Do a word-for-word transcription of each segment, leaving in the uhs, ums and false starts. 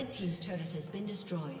Red team's turret has been destroyed.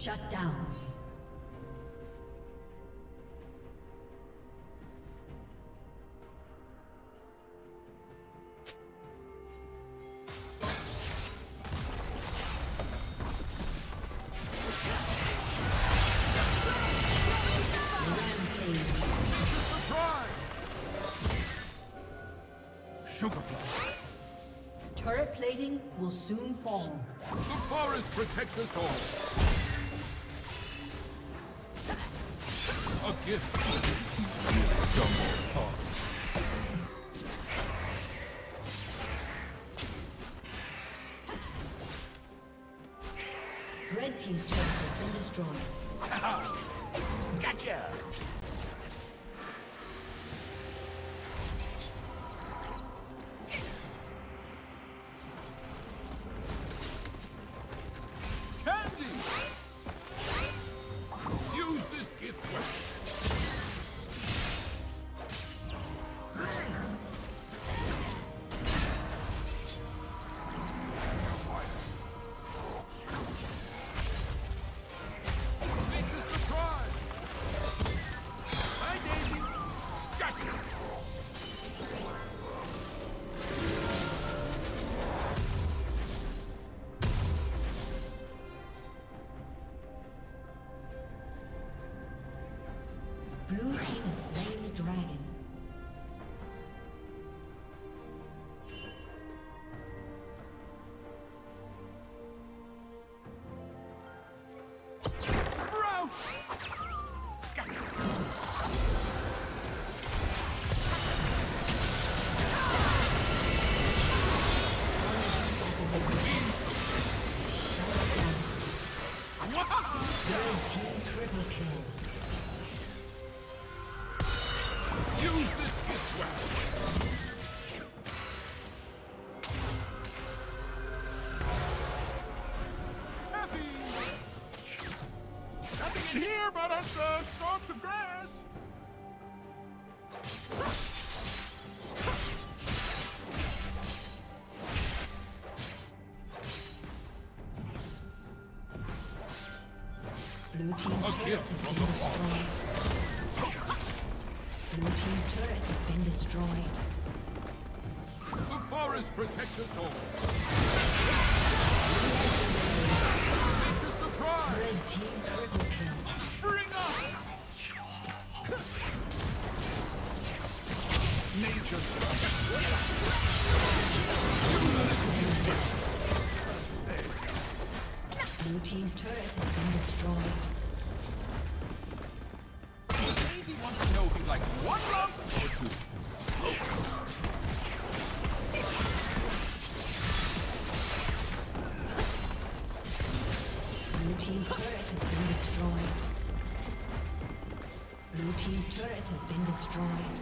Shut down. Turret plating will soon fall. The forest protects us all. You are dumb or Red team's turret has been destroyed. Gotcha! Bro! Johnson, stomp some grass! Blue team's turret has been destroyed. Blue team's turret has been destroyed. The forest protects us all. Red team triple kill. Bring up! Nature. Blue team's turret has been destroyed. He wants to know if he's like one round or two. Blue team's turret has been destroyed. Blue team's turret has been destroyed.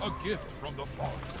A gift from the forest.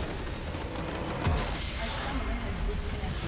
A summoner has disconnected.